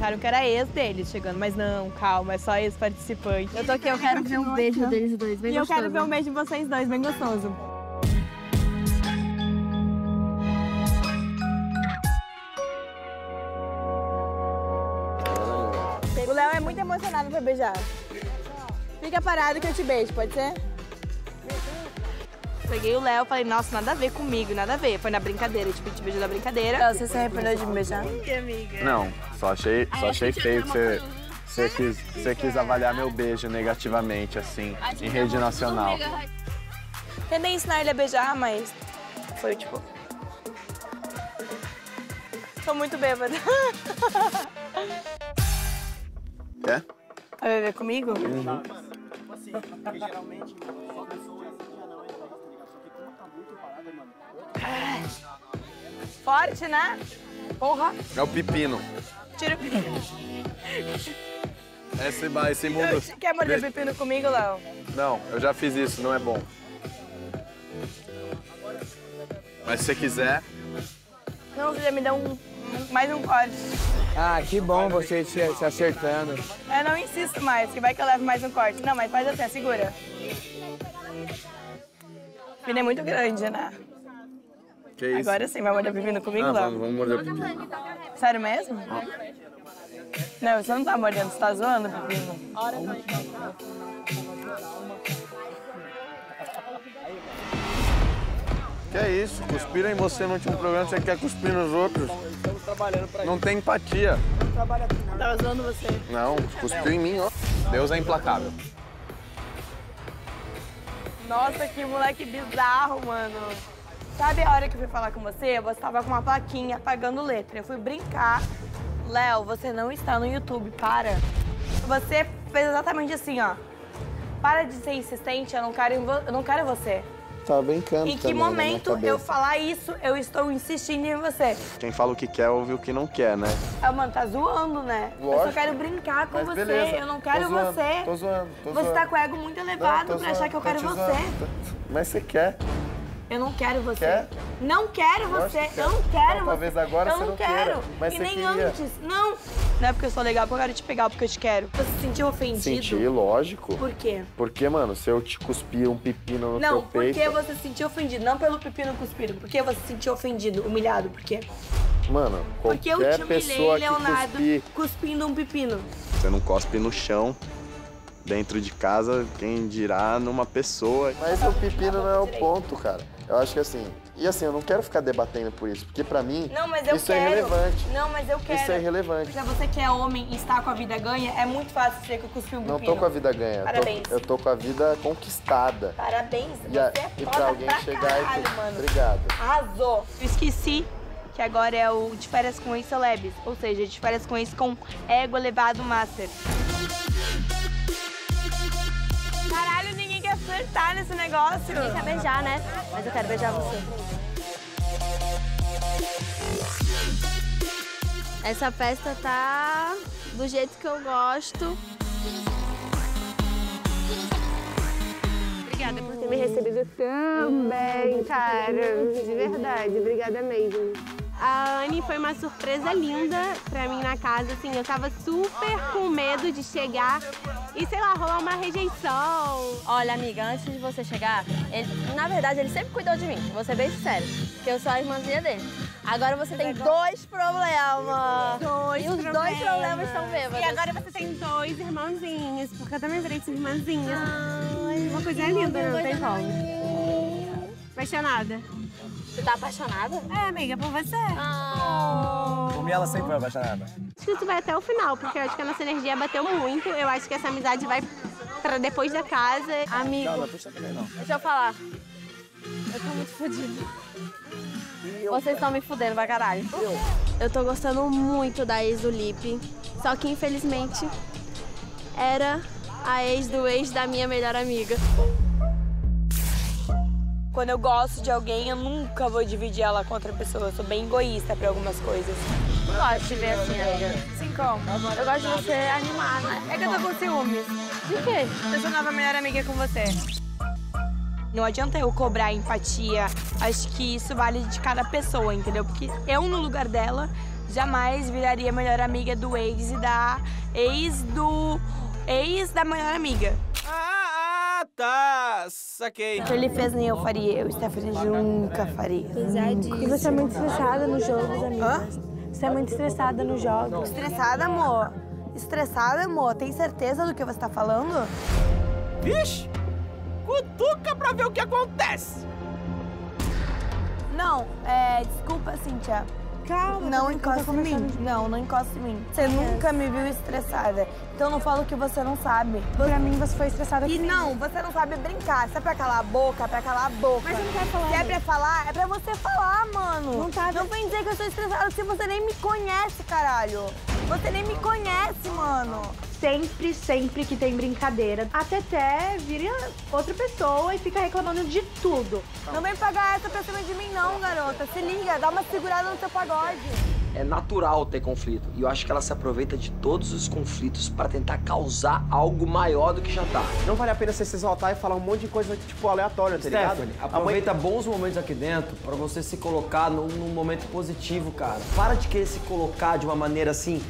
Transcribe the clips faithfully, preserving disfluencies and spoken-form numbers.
acharam que era ex deles chegando, mas não, calma, é só ex-participante. Eu tô aqui, eu quero ver um beijo deles dois, bem gostoso. E eu quero ver um beijo de vocês dois, bem gostoso. O Léo é muito emocionado pra beijar. Fica parado que eu te beijo, pode ser? Peguei o Léo e falei, nossa, nada a ver comigo, nada a ver. Foi na brincadeira, tipo, te beijou na brincadeira. Então, você se arrependeu de me beijar? Amiga. Não, só achei, só Ai, achei feio que você, você, quis, você quis avaliar meu beijo negativamente, assim, em rede nacional. Tentei ensinar ele a beijar, mas foi, tipo... Tô muito bêbada. Quer? Vai beber comigo? Uhum. Geralmente... Forte, né? Porra! É o pepino. Tira o pepino. Esse, esse mundo... Quer morder o pepino comigo, Léo? Não, eu já fiz isso, não é bom. Mas se você quiser... Não, você já me dá um, mais um corte. Ah, que bom você se, se acertando. Eu não insisto mais, que vai que eu levo mais um corte. Não, mas faz assim, segura. O pepino é muito grande, né? Que Agora isso? sim, vai morder o pepino comigo, ah, Léo? Vamos, vamos morder o pepino. Sério mesmo? Ah. Não, você não tá mordendo, você tá zoando o pepino. Que é isso? Cuspiram em você no último programa, você quer cuspir nos outros. Estamos trabalhando pra isso. Não tem empatia. Tava zoando você. Não, cuspiu em mim, ó. Deus é implacável. Nossa, que moleque bizarro, mano. Sabe a hora que eu fui falar com você? Você tava com uma plaquinha apagando letra. Eu fui brincar. Léo, você não está no YouTube, para. Você fez exatamente assim, ó. Para de ser insistente, eu não quero, eu não quero você. Tava brincando. Em que momento eu falar isso, eu estou insistindo em você? Quem fala o que quer, ouve o que não quer, né? Ah, mano, tá zoando, né? Lógico. Eu só quero brincar com você, beleza. Eu não quero tô zoando, você. Tô zoando, tô zoando. Você tá com o ego muito elevado não, pra zoando, achar que eu quero você. Zoando. Mas você quer. Eu não quero você. Quer? Não quero você. Que eu não quero então, você. Talvez agora eu você não quero. Queira, mas e você nem queria. Antes. Não. Não é porque eu sou legal, porque eu quero te pegar, porque eu te quero. Você se sentiu ofendido? Senti, lógico. Por quê? Porque, mano, se eu te cuspir um pepino no não, teu peito... Não, porque você se sentiu ofendido. Não pelo pepino cuspido. Porque você se sentiu ofendido, humilhado. Por quê? Mano, qualquer pessoa que Porque eu te humilhei, Leonardo, cuspir... cuspindo um pepino. Você não cospe no chão. Dentro de casa, quem dirá numa pessoa. Mas o pepino não é o ponto, cara. Eu acho que assim... E assim, eu não quero ficar debatendo por isso, porque pra mim não, mas eu isso quero. é irrelevante. Não, mas eu quero. Isso é irrelevante. Pra você que é homem e está com a vida ganha, é muito fácil ser que eu cuspi um pepino. Não tô com a vida ganha. Parabéns. Eu tô, eu tô com a vida conquistada. Parabéns, você e a, é foda e pra alguém pra chegar caralho, e ter... mano. Obrigado. Arrasou. Eu esqueci que agora é o De Férias Com Ex Celebs, ou seja, De Férias Com Ex com ego elevado master. Caralho, ninguém quer flertar nesse negócio. Ninguém quer beijar, né? Mas eu quero beijar você. Essa festa tá do jeito que eu gosto. Obrigada por ter me recebido tão bem, cara. De verdade, obrigada mesmo. A Anne foi uma surpresa linda pra mim na casa, assim, eu tava super com medo de chegar e, sei lá, rolar uma rejeição. Olha, amiga, antes de você chegar, ele, na verdade, ele sempre cuidou de mim, vou ser bem sincera, porque eu sou a irmãzinha dele. Agora você tem dois problemas. Dois e os problemas. dois problemas estão bêbados. E agora você tem dois irmãozinhos, porque eu também virei sua irmãzinha. Ai, uma coisa linda, não tem como. Apaixonada. Você tá apaixonada? É, amiga, por você. Oh. Por mim, ela sempre foi apaixonada. Acho que isso vai até o final, porque eu acho que a nossa energia bateu muito. Eu acho que essa amizade vai pra depois da casa. Amigo... Não, não puxa também, não. Deixa eu falar. Eu tô muito fodida. Vocês estão me fudendo pra caralho. Eu tô gostando muito da ex do Lipe. Só que, infelizmente, era a ex do ex da minha melhor amiga. Quando eu gosto de alguém, eu nunca vou dividir ela com outra pessoa. Eu sou bem egoísta pra algumas coisas. Eu gosto de ver assim, amiga. Sim, como? Eu gosto de você animada. É que eu tô com ciúmes. De quê? Eu sou nova melhor amiga com você. Não adianta eu cobrar empatia, acho que isso vale de cada pessoa, entendeu? Porque eu, no lugar dela, jamais viraria a melhor amiga do ex e da ex do... ex da melhor amiga. Ah, tá, saquei. O que ele fez nem eu faria, eu, Stéfani, nunca faria. Apesar disso. E você é muito estressada nos jogos, amiga. Hã? Você é muito estressada nos jogos. Estressada, amor? Estressada, amor? Tem certeza do que você tá falando? Vixe! Cutuca pra ver o que acontece! Não, é... desculpa, Cíntia. Calma. Não encosta em mim. De... Não, não encosta em mim. Você é. nunca me viu estressada. Então não falo que você não sabe. Pra mim, você foi estressada aqui. E não, você não sabe brincar. Se é pra calar a boca, é pra calar a boca. Mas você não quer falar. Se é pra falar, é pra você falar, mano. Não tá. Não vem dizer que eu sou estressada se você nem me conhece, caralho. Você nem me conhece, mano. Sempre, sempre que tem brincadeira, a Teté vira outra pessoa e fica reclamando de tudo. Não vem pagar essa pra cima de mim não, garota. Se liga, dá uma segurada no seu pagode. É natural ter conflito. E eu acho que ela se aproveita de todos os conflitos pra tentar causar algo maior do que já tá. Não vale a pena você se exaltar e falar um monte de coisa, tipo, aleatória, tá ligado? Aproveita bons momentos aqui dentro pra você se colocar num, num momento positivo, cara. Para de querer se colocar de uma maneira assim...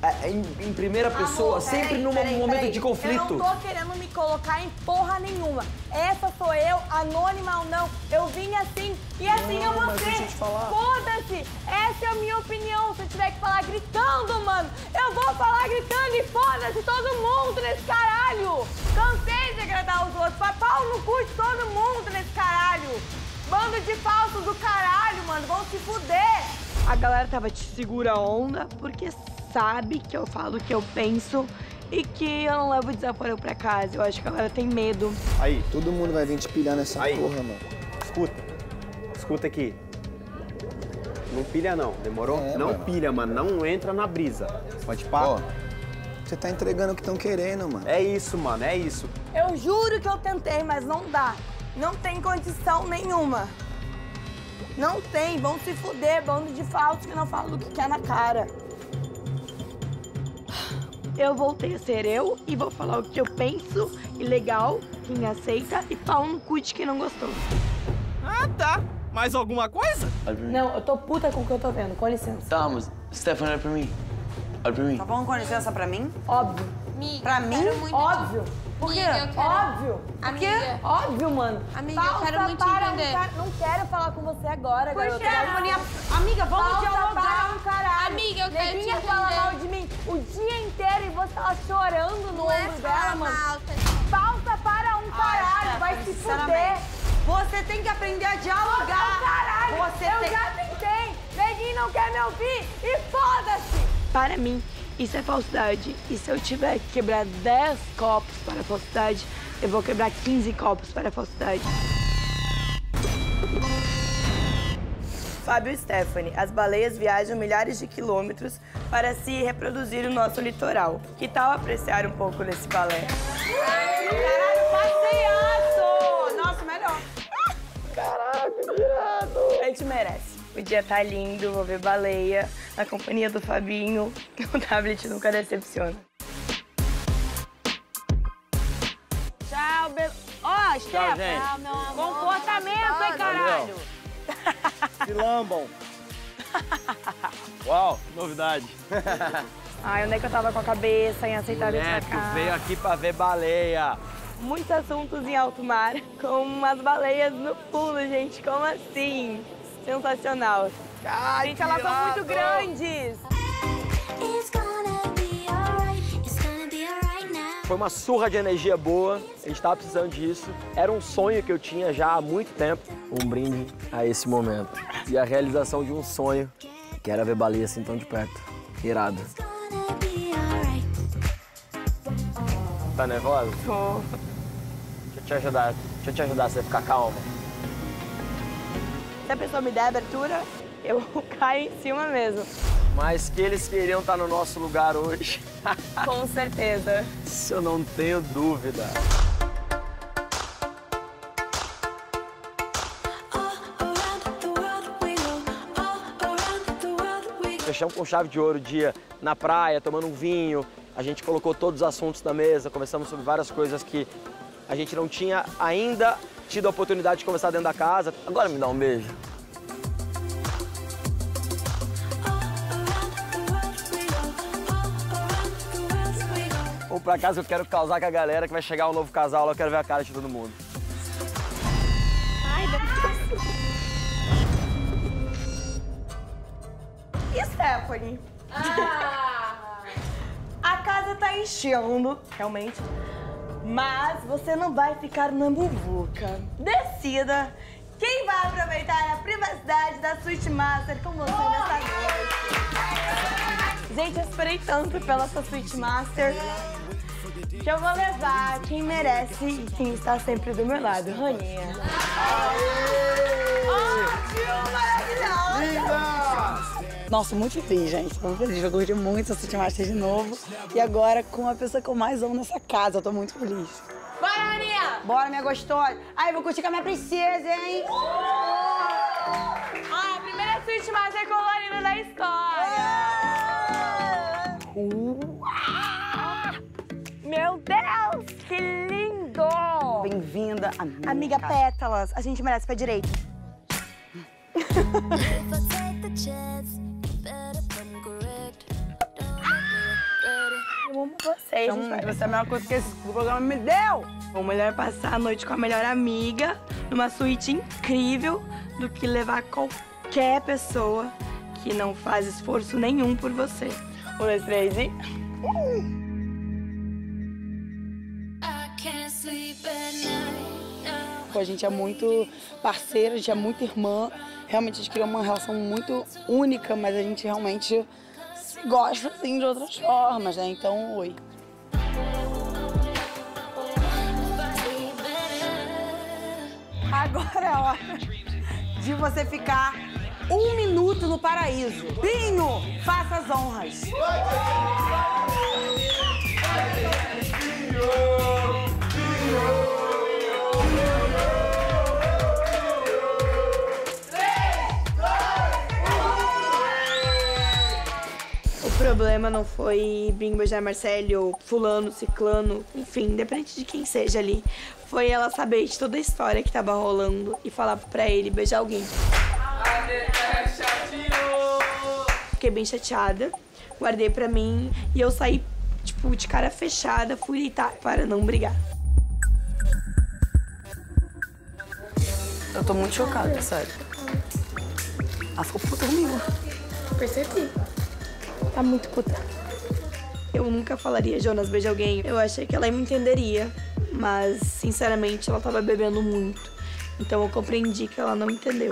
É, em, em primeira pessoa, amor, sempre aí, num peraí, momento peraí. de conflito. Eu não tô querendo me colocar em porra nenhuma. Essa sou eu, anônima ou não. Eu vim assim e assim não, eu vou ser. Foda-se! Essa é a minha opinião. Se eu tiver que falar gritando, mano, eu vou falar gritando e foda-se todo mundo nesse caralho. Cansei de agradar os outros. Vai pau no cu de todo mundo nesse caralho. Bando de falsos do caralho, mano. Vão se fuder. A galera tava te segura a onda porque... sabe que eu falo o que eu penso e que eu não levo desaforo pra casa. Eu acho que a galera tem medo. Aí. Todo mundo vai vir te pilhar nessa aí. porra, mano. Escuta. Escuta aqui. Não pilha, não. Demorou? É, não mano. pilha, mano. Não entra na brisa. Pode parar. Você tá entregando o que estão querendo, mano. É isso, mano. É isso. Eu juro que eu tentei, mas não dá. Não tem condição nenhuma. Não tem. Vão se fuder. Bando de falsos que não falam do que quer na cara. Eu voltei a ser eu e vou falar o que eu penso, e legal, quem me aceita, e pau no cu de quem não gostou. Ah, tá. Mais alguma coisa? Não, eu tô puta com o que eu tô vendo, com licença. Tá, mas Stéfani, olha pra mim. Olha pra mim. Tá bom, com licença pra mim? Óbvio. Mi, pra mim? Muito óbvio. Por quê? Amiga, quero... Óbvio. Por quê? Óbvio, mano. Amiga, Falta eu quero muito para entender. Um car... Não quero falar com você agora, Poxa, garota. Minha... Amiga, vamos Falta dialogar. Um caralho. Amiga, eu quero Neguinha te entender. Fala mal de mim o dia inteiro e você tá chorando no ombro dela, mano. Falta para um caralho. Olha, vai se fuder. Você tem que aprender a dialogar. Caralho. Você eu tem... já tentei. Neguinha não quer me ouvir e foda-se. Para mim. Isso é falsidade. E se eu tiver que quebrar dez copos para a falsidade, eu vou quebrar quinze copos para a falsidade. Fábio e Stéfani, as baleias viajam milhares de quilômetros para se reproduzir no nosso litoral. Que tal apreciar um pouco desse balé? Caralho, passeaço! Nossa, melhor. Caraca, virado! A gente merece. O dia tá lindo, vou ver baleia, na companhia do Fabinho. O tablet nunca decepciona. Tchau, be... Ó, oh, Stéfani, comportamento, hein, caralho? Se lambam. Uau, novidade. Ai, onde é que eu tava com a cabeça em aceitar isso pra cá? Veio aqui pra ver baleia. Muitos assuntos em alto mar, com umas baleias no pulo, gente, como assim? Sensacional. Ai, gente, elas são muito grandes. Foi uma surra de energia boa, a gente tava precisando disso. Era um sonho que eu tinha já há muito tempo. Um brinde a esse momento. E a realização de um sonho, que era ver baleia assim tão de perto. Irado. Tá nervosa? Tô. Deixa eu te ajudar, deixa eu te ajudar a você ficar calma. Se a pessoa me der a abertura, eu caio em cima mesmo. Mas que eles queriam estar no nosso lugar hoje. Com certeza. Isso eu não tenho dúvida. Fechamos com chave de ouro o dia na praia, tomando um vinho. A gente colocou todos os assuntos na mesa, conversamos sobre várias coisas que a gente não tinha ainda tido a oportunidade de conversar dentro da casa. Agora me dá um beijo. Ou pra casa eu quero causar com a galera que vai chegar um novo casal, eu quero ver a cara de todo mundo. Ai, e Stéfani? Ah. A casa tá enchendo, realmente. Mas você não vai ficar na muvuca. Decida quem vai aproveitar a privacidade da Suite Master com você oh, nessa noite. Gente, eu esperei tanto pela sua Suite Master que eu vou levar quem merece e quem está sempre do meu lado, Roninha. Ótimo, maravilhosa! Nossa, muito feliz, gente. Muito feliz. Eu gostei muito da Suite Master de novo. E agora com a pessoa que eu mais amo nessa casa. Eu tô muito feliz. Bora, Aninha! Bora, minha gostosa. Ai, vou curtir com a minha princesa, hein? Uh! Ah, a primeira Suite Master colorida da história. Uh! Ah! Meu Deus, que lindo! Bem-vinda, amiga. Amiga Pétalas, a gente merece pé direito. Eu amo vocês. Então, você é a melhor coisa que esse programa me deu. Bom, melhor é passar a noite com a melhor amiga, numa suíte incrível, do que levar qualquer pessoa que não faz esforço nenhum por você. Um, dois, três e... Pô, a gente é muito parceira, a gente é muito irmã. Realmente, a gente criou uma relação muito única, mas a gente realmente... gosta, assim, de outras formas, né? Então, oi. Agora é a hora de você ficar um minuto no paraíso. Binho, faça as honras. O problema não foi Binho beijar Marcelo, fulano, ciclano, enfim, independente de quem seja ali. Foi ela saber de toda a história que tava rolando e falar pra ele beijar alguém. Fiquei bem chateada, guardei pra mim e eu saí, tipo, de cara fechada, fui deitar para não brigar. Eu tô muito chocada, sério. Ela ficou puta comigo. Percebi. Tá muito puta. Eu nunca falaria, Jonas, beija alguém. Eu achei que ela me entenderia, mas, sinceramente, ela tava bebendo muito. Então eu compreendi que ela não entendeu.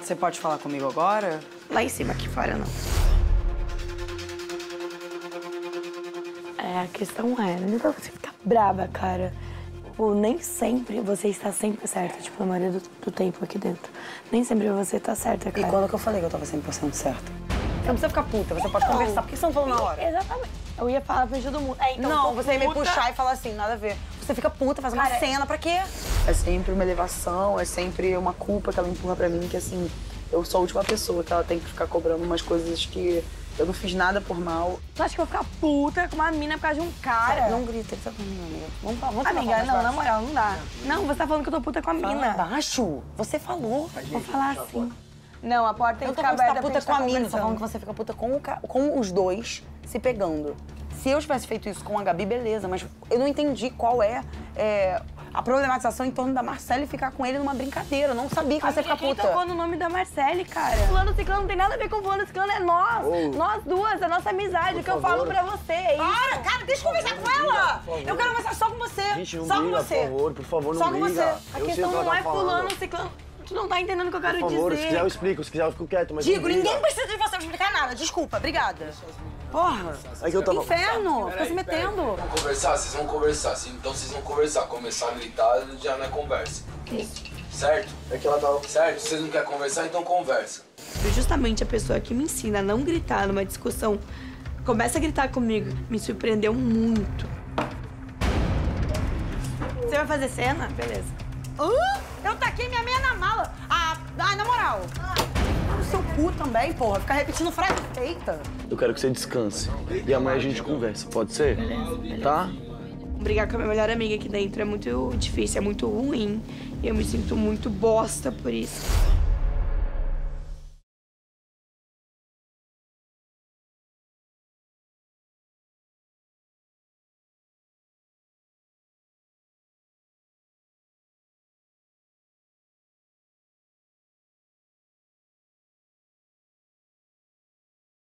Você pode falar comigo agora? Lá em cima, aqui fora, não. É, a questão é, não dá pra você ficar brava, cara. Tipo, nem sempre você está sempre certa, tipo, a maioria do, do tempo aqui dentro. Nem sempre você está certa, cara. E quando que eu falei que eu tava cem por cento certa? Não precisa ficar puta, você pode não. conversar. Por que você não falou na hora? Exatamente. Eu ia falar pra todo mundo. É, então, não, você ia me puxar e falar assim, nada a ver. Você fica puta, faz uma cara, cena, pra quê? É sempre uma elevação, é sempre uma culpa que ela empurra pra mim, que assim, eu sou a última pessoa que ela tem que ficar cobrando umas coisas que... eu não fiz nada por mal. Tu acha que eu vou ficar puta com uma mina por causa de um cara? Não grita, tá comigo, amiga. Vamos falar, vamos amiga, falar não, baixo. Na moral, não dá. Não, você tá falando que eu tô puta com a mina. Fala baixo. Você falou. Gente, vou falar assim. Não, a porta tem que ficar aberta. Eu tô falando que você tá puta com a mina. Tô falando que você fica puta com, o ca... com os dois se pegando. Se eu tivesse feito isso com a Gabi, beleza, mas eu não entendi qual é... é... a problematização em torno da Marcele ficar com ele numa brincadeira. Eu não sabia que você fica puta. Quem tocou no nome da Marcele, cara? Fulano Ciclano não tem nada a ver com Fulano Ciclano, é nós. Oh. Nós duas, a nossa amizade, o que eu falo pra você. É isso. Para, cara, deixa eu conversar com ela. Eu quero conversar só com você. Gente, não só com você. Por favor, por favor, não liga. Só com você. A questão não é Fulano Ciclano. Tu não tá entendendo o que eu quero dizer. Por favor, se quiser eu explico, se quiser eu fico quieto, mas... Digo, ninguém precisa de você pra explicar nada. Desculpa, obrigada. Porra! É que eu tava... inferno! Fica se metendo! Vão conversar? Vocês vão conversar. Então vocês vão conversar. Começar a gritar já não é conversa. Certo? É que ela tava... certo? Vocês não querem conversar, então conversa. Justamente a pessoa que me ensina a não gritar numa discussão começa a gritar comigo. Me surpreendeu muito. Você vai fazer cena? Beleza. Uh, eu taquei minha meia na mala. Ah, ah na moral. Ah. O seu cu também, porra. Ficar repetindo frase feita. Eu quero que você descanse. E amanhã a gente conversa, pode ser? Beleza, beleza. Tá? brigar com a minha melhor amiga aqui dentro é muito difícil, é muito ruim. E eu me sinto muito bosta por isso.